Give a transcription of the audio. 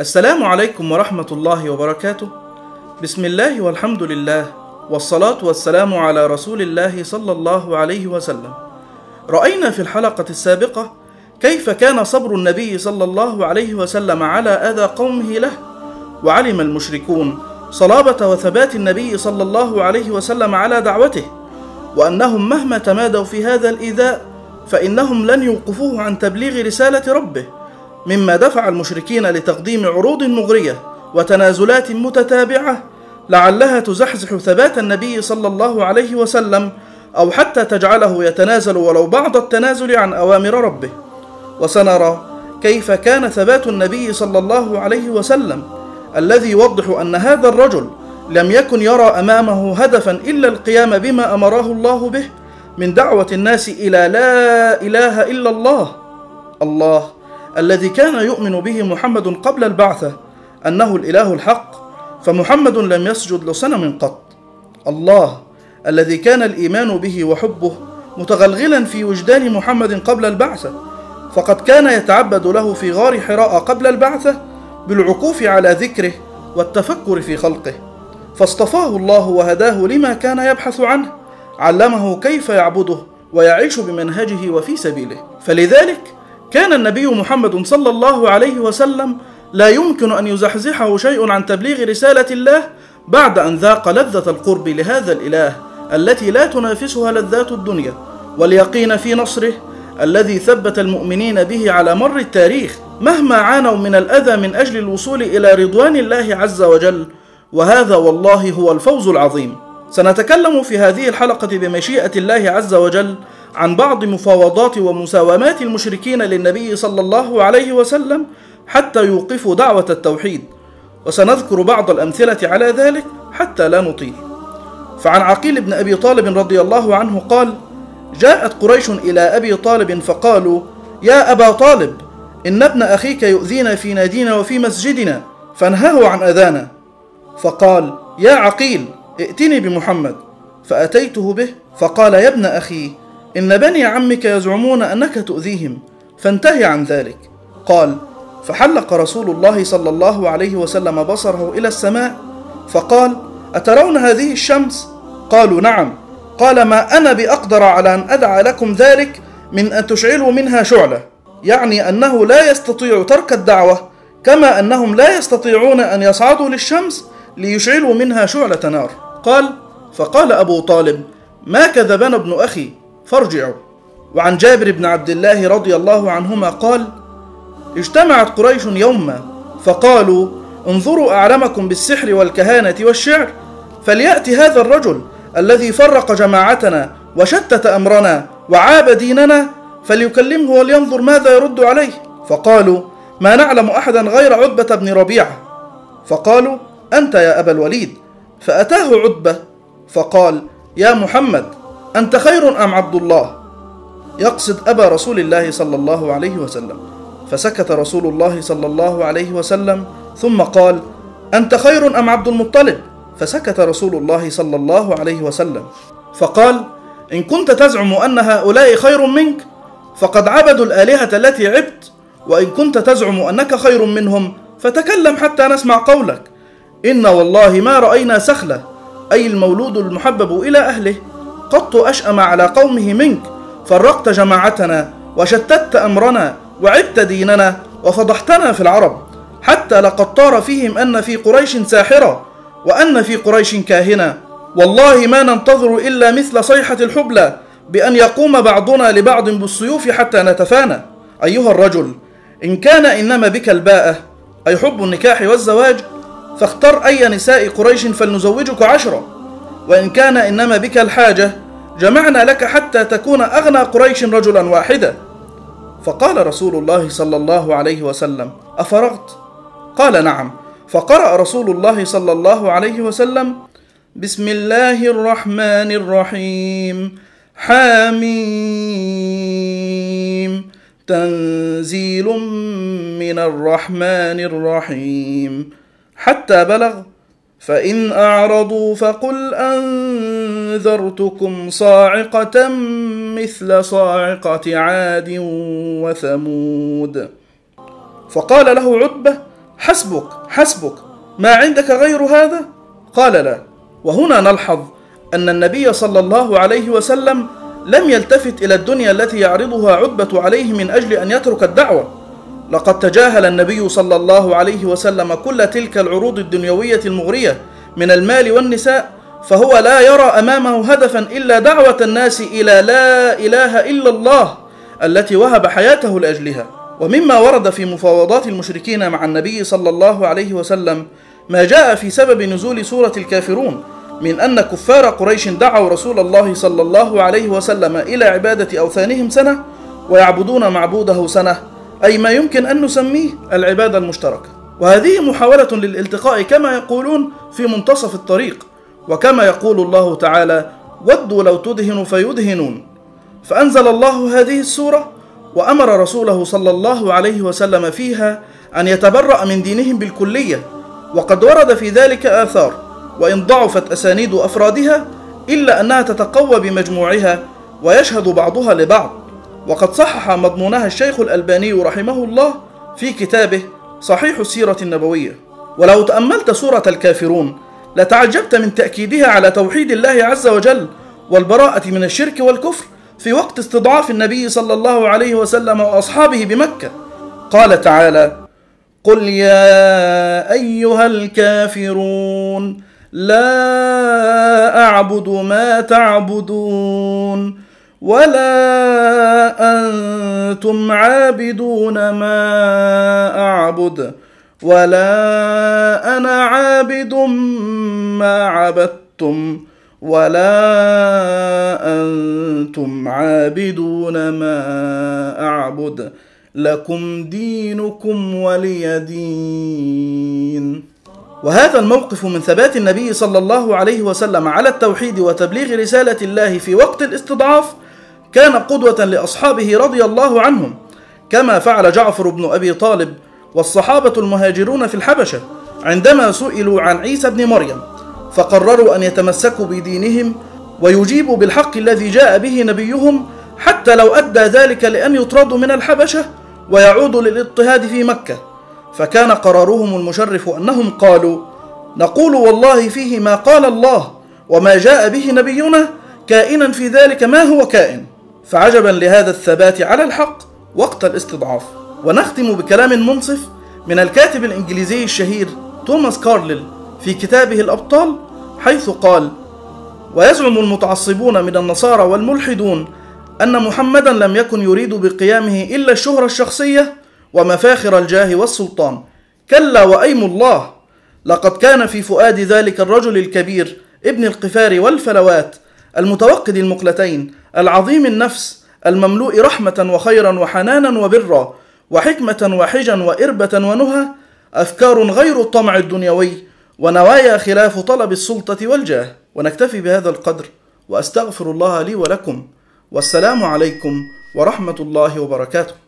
السلام عليكم ورحمة الله وبركاته. بسم الله والحمد لله والصلاة والسلام على رسول الله صلى الله عليه وسلم. رأينا في الحلقة السابقة كيف كان صبر النبي صلى الله عليه وسلم على أذى قومه له، وعلم المشركون صلابة وثبات النبي صلى الله عليه وسلم على دعوته، وأنهم مهما تمادوا في هذا الإيذاء فإنهم لن يوقفوه عن تبليغ رسالة ربه، مما دفع المشركين لتقديم عروض مغرية وتنازلات متتابعة لعلها تزحزح ثبات النبي صلى الله عليه وسلم، أو حتى تجعله يتنازل ولو بعض التنازل عن أوامر ربه. وسنرى كيف كان ثبات النبي صلى الله عليه وسلم، الذي يوضح أن هذا الرجل لم يكن يرى أمامه هدفا إلا القيام بما أمره الله به من دعوة الناس إلى لا إله إلا الله الذي كان يؤمن به محمد قبل البعثة أنه الإله الحق، فمحمد لم يسجد لصنم قط. الله الذي كان الإيمان به وحبه متغلغلا في وجدان محمد قبل البعثة، فقد كان يتعبد له في غار حراء قبل البعثة بالعكوف على ذكره والتفكر في خلقه، فاصطفاه الله وهداه لما كان يبحث عنه، علمه كيف يعبده ويعيش بمنهجه وفي سبيله. فلذلك كان النبي محمد صلى الله عليه وسلم لا يمكن أن يزحزحه شيء عن تبليغ رسالة الله بعد أن ذاق لذة القرب لهذا الإله التي لا تنافسها لذات الدنيا، واليقين في نصره الذي ثبت المؤمنين به على مر التاريخ مهما عانوا من الأذى من أجل الوصول إلى رضوان الله عز وجل، وهذا والله هو الفوز العظيم. سنتكلم في هذه الحلقة بمشيئة الله عز وجل عن بعض مفاوضات ومساومات المشركين للنبي صلى الله عليه وسلم حتى يوقفوا دعوة التوحيد، وسنذكر بعض الأمثلة على ذلك حتى لا نطيل. فعن عقيل بن أبي طالب رضي الله عنه قال: جاءت قريش إلى أبي طالب فقالوا: يا أبا طالب، إن ابن أخيك يؤذينا في نادينا وفي مسجدنا، فانهه عن أذانا. فقال: يا عقيل، ائتني بمحمد. فأتيته به، فقال: يا ابن أخي، إن بني عمك يزعمون أنك تؤذيهم، فانتهي عن ذلك. قال: فحلق رسول الله صلى الله عليه وسلم بصره إلى السماء، فقال: أترون هذه الشمس؟ قالوا: نعم. قال: ما أنا بأقدر على أن أدعى لكم ذلك من أن تشعلوا منها شعلة، يعني أنه لا يستطيع ترك الدعوة، كما أنهم لا يستطيعون أن يصعدوا للشمس ليشعلوا منها شعلة نار. قال: فقال أبو طالب: ما كذبنا ابن أخي، فارجعوا. وعن جابر بن عبد الله رضي الله عنهما قال: اجتمعت قريش يوما فقالوا: انظروا أعلمكم بالسحر والكهانة والشعر، فليأتي هذا الرجل الذي فرق جماعتنا وشتت أمرنا وعاب ديننا، فليكلمه ولينظر ماذا يرد عليه. فقالوا: ما نعلم أحدا غير عتبة بن ربيعة. فقالوا: أنت يا أبا الوليد. فأتاه عتبة فقال: يا محمد، أنت خير أم عبد الله؟ يقصد أبا رسول الله صلى الله عليه وسلم. فسكت رسول الله صلى الله عليه وسلم، ثم قال: أنت خير أم عبد المطلب؟ فسكت رسول الله صلى الله عليه وسلم. فقال: إن كنت تزعم أن هؤلاء خير منك فقد عبدوا الآلهة التي عبت، وإن كنت تزعم أنك خير منهم فتكلم حتى نسمع قولك. إن والله ما رأينا سخلة، أي المولود المحبب إلى أهله، قط أشأم على قومه منك، فرقت جماعتنا وشتت أمرنا وعبت ديننا وفضحتنا في العرب، حتى لقد طار فيهم أن في قريش ساحرة وأن في قريش كاهنة. والله ما ننتظر إلا مثل صيحة الحبلى، بأن يقوم بعضنا لبعض بالسيوف حتى نتفانى. أيها الرجل، إن كان إنما بك الباءة، أي حب النكاح والزواج، فاختر أي نساء قريش فلنزوجك 10، وإن كان إنما بك الحاجة جمعنا لك حتى تكون أغنى قريش رجلا واحدا. فقال رسول الله صلى الله عليه وسلم: أفرغت؟ قال: نعم. فقرأ رسول الله صلى الله عليه وسلم: بسم الله الرحمن الرحيم، حاميم، تنزيل من الرحمن الرحيم، حتى بلغ: فإن أعرضوا فقل أنذرتكم صاعقة مثل صاعقة عاد وثمود. فقال له عتبة: حسبك حسبك، ما عندك غير هذا؟ قال لا. وهنا نلحظ أن النبي صلى الله عليه وسلم لم يلتفت إلى الدنيا التي يعرضها عتبة عليه من أجل أن يترك الدعوة. لقد تجاهل النبي صلى الله عليه وسلم كل تلك العروض الدنيوية المغرية من المال والنساء، فهو لا يرى أمامه هدفا إلا دعوة الناس إلى لا إله إلا الله التي وهب حياته لأجلها. ومما ورد في مفاوضات المشركين مع النبي صلى الله عليه وسلم ما جاء في سبب نزول سورة الكافرون من أن كفار قريش دعوا رسول الله صلى الله عليه وسلم إلى عبادة أوثانهم سنة ويعبدون معبوده سنة، أي ما يمكن أن نسميه العبادة المشتركة. وهذه محاولة للالتقاء كما يقولون في منتصف الطريق، وكما يقول الله تعالى ودوا لو تدهن فيدهنون. فأنزل الله هذه السورة وأمر رسوله صلى الله عليه وسلم فيها أن يتبرأ من دينهم بالكلية، وقد ورد في ذلك آثار وإن ضعفت أسانيد أفرادها إلا أنها تتقوى بمجموعها ويشهد بعضها لبعض. وقد صحح مضمونها الشيخ الألباني رحمه الله في كتابه صحيح السيرة النبوية. ولو تأملت سورة الكافرون لتعجبت من تأكيدها على توحيد الله عز وجل والبراءة من الشرك والكفر في وقت استضعاف النبي صلى الله عليه وسلم وأصحابه بمكة. قال تعالى قل يا أيها الكافرون لا أعبد ما تعبدون ولا أنتم عابدون ما أعبد ولا أنا عابد ما عبدتم ولا أنتم عابدون ما أعبد لكم دينكم ولي دين. وهذا الموقف من ثبات النبي صلى الله عليه وسلم على التوحيد وتبليغ رسالة الله في وقت الاستضعاف كان قدوة لأصحابه رضي الله عنهم، كما فعل جعفر بن أبي طالب والصحابة المهاجرون في الحبشة عندما سئلوا عن عيسى بن مريم، فقرروا أن يتمسكوا بدينهم ويجيبوا بالحق الذي جاء به نبيهم حتى لو أدى ذلك لأن يطردوا من الحبشة ويعودوا للاضطهاد في مكة. فكان قرارهم المشرف أنهم قالوا نقول والله فيه ما قال الله وما جاء به نبينا كائنا في ذلك ما هو كائن. فعجبا لهذا الثبات على الحق وقت الاستضعاف. ونختم بكلام منصف من الكاتب الإنجليزي الشهير توماس كارليل في كتابه الأبطال، حيث قال ويزعم المتعصبون من النصارى والملحدون أن محمدا لم يكن يريد بقيامه إلا الشهرة الشخصية ومفاخر الجاه والسلطان، كلا وأيم الله، لقد كان في فؤاد ذلك الرجل الكبير ابن القفار والفلوات المتوقد المقلتين العظيم النفس المملوء رحمة وخيرا وحنانا وبرا وحكمة وحجا وإربة ونهى، أفكار غير الطمع الدنيوي ونوايا خلاف طلب السلطة والجاه. ونكتفي بهذا القدر، وأستغفر الله لي ولكم، والسلام عليكم ورحمة الله وبركاته.